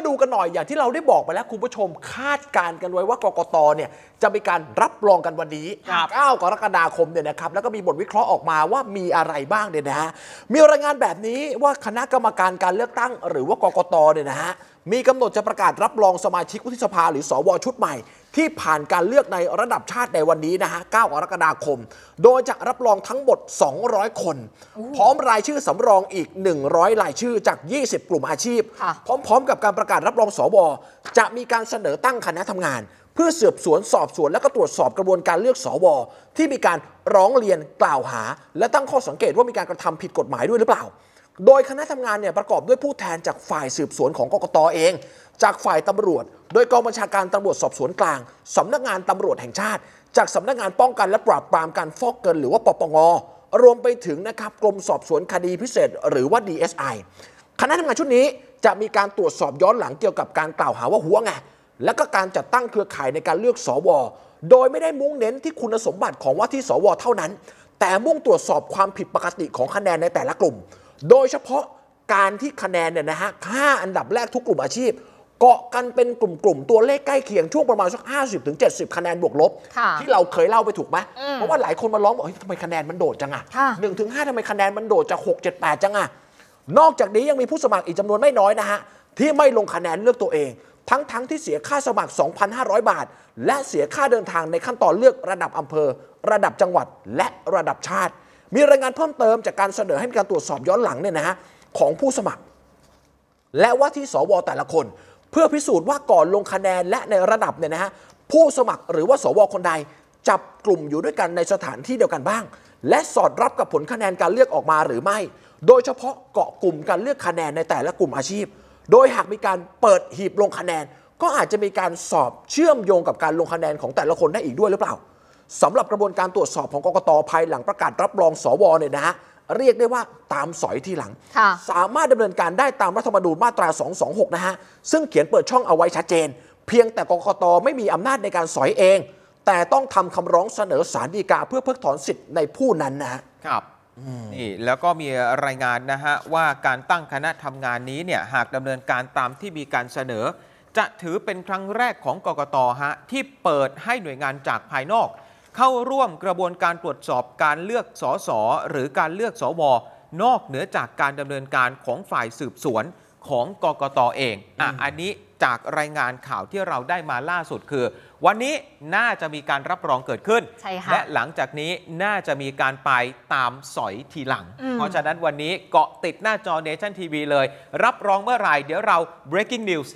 มาดูกันหน่อยอย่างที่เราได้บอกไปแล้วคุณผู้ชมคาดการณ์กันไว้ว่ากกต.เนี่ยจะมีการรับรองกันวันนี้9 กรกฎาคมเนี่ยนะครับแล้วก็มีบทวิเคราะห์ออกมาว่ามีอะไรบ้างเนี่ยนะฮะมีรายงานแบบนี้ว่าคณะกรรมการการเลือกตั้งหรือว่ากกต.เนี่ยนะฮะมีกำหนดจะประกาศรับรองสมาชิกวุฒิสภาหรือสว.ชุดใหม่ที่ผ่านการเลือกในระดับชาติในวันนี้นะฮะ 9 กรกฎาคมโดยจะรับรองทั้งหมด 200 คนพร้อมรายชื่อสำรองอีก 100 รายชื่อจาก 20 กลุ่มอาชีพพร้อมๆกับการประกาศรับรองสว.จะมีการเสนอตั้งคณะทำงานเพื่อสืบสวนสอบสวนและก็ตรวจสอบกระบวนการเลือกสว.ที่มีการร้องเรียนกล่าวหาและตั้งข้อสังเกตว่ามีการกระทำผิดกฎหมายด้วยหรือเปล่าโดยคณะทำงานเนี่ยประกอบด้วยผู้แทนจากฝ่ายสืบสวนของกกต.เองจากฝ่ายตำรวจโดยกองบัญชาการตำรวจสอบสวนกลางสำนักงานตำรวจแห่งชาติจากสำนักงานป้องกันและปราบปรามการฟอกเงินหรือว่าปปง.รวมไปถึงนะครับกรมสอบสวนคดีพิเศษหรือว่า DSI คณะทำงานชุดนี้จะมีการตรวจสอบย้อนหลังเกี่ยวกับการกล่าวหาว่าหัวไงและก็การจัดตั้งเครือข่ายในการเลือกสว.โดยไม่ได้มุ่งเน้นที่คุณสมบัติของว่าที่สว.เท่านั้นแต่มุ่งตรวจสอบความผิดปกติของคะแนนในแต่ละกลุ่มโดยเฉพาะการที่คะแนนเนี่ยนะฮะ5อันดับแรกทุกกลุ่มอาชีพเกาะกันเป็นกลุ่มๆตัวเลขใกล้เคียงช่วงประมาณสัก 50-70 คะแนนบวกลบที่เราเคยเล่าไปถูกไหมเพราะว่าหลายคนมาร้องบอกทำไมคะแนนมันโดดจังอ่ะ 1-5 ทำไมคะแนนมันโดดจาก 6-7-8 จังอ่ะนอกจากนี้ยังมีผู้สมัครอีกจำนวนไม่น้อยนะฮะที่ไม่ลงคะแนนเลือกตัวเองทั้งที่เสียค่าสมัคร 2,500 บาทและเสียค่าเดินทางในขั้นตอนเลือกระดับอำเภอระดับจังหวัดและระดับชาติมีรายงานเพิ่มเติมจากการเสนอให้มีการตรวจสอบย้อนหลังเนี่ยนะฮะของผู้สมัครและว่าที่สว.แต่ละคนเพื่อพิสูจน์ว่าก่อนลงคะแนนและในระดับเนี่ยนะฮะผู้สมัครหรือว่าสว.คนใดจับกลุ่มอยู่ด้วยกันในสถานที่เดียวกันบ้างและสอดรับกับผลคะแนนการเลือกออกมาหรือไม่โดยเฉพาะเกาะกลุ่มการเลือกคะแนนในแต่ละกลุ่มอาชีพโดยหากมีการเปิดหีบลงคะแนนก็อาจจะมีการสอบเชื่อมโยงกับการลงคะแนนของแต่ละคนได้อีกด้วยหรือเปล่าสำหรับกระบวนการตรวจสอบของกกต.ภายหลังประกาศรับรองสว.เนี่ยนะฮะเรียกได้ว่าตามสอยที่หลังสามารถดำเนินการได้ตามรัฐธรรมนูญมาตรา 226 นะฮะซึ่งเขียนเปิดช่องเอาไว้ชัดเจนเพียงแต่กกต.ไม่มีอำนาจในการสอยเองแต่ต้องทำคำร้องเสนอศาลฎีกาเพื่อเพิกถอนสิทธิ์ในผู้นั้นนะครับนี่แล้วก็มีรายงานนะฮะว่าการตั้งคณะทำงานนี้เนี่ยหากดำเนินการตามที่มีการเสนอจะถือเป็นครั้งแรกของกกต.ฮะที่เปิดให้หน่วยงานจากภายนอกเข้าร่วมกระบวนการตรวจสอบการเลือกสสหรือการเลือกสวนอกเหนือจากการดำเนินการของฝ่ายสืบสวนของกกต.เองอันนี้จากรายงานข่าวที่เราได้มาล่าสุดคือวันนี้น่าจะมีการรับรองเกิดขึ้นและหลังจากนี้น่าจะมีการไปตามสอยทีหลังเพราะฉะนั้นวันนี้เกาะติดหน้าจอ Nation TV เลยรับรองเมื่อไหร่เดี๋ยวเรา breaking news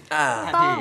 ทันที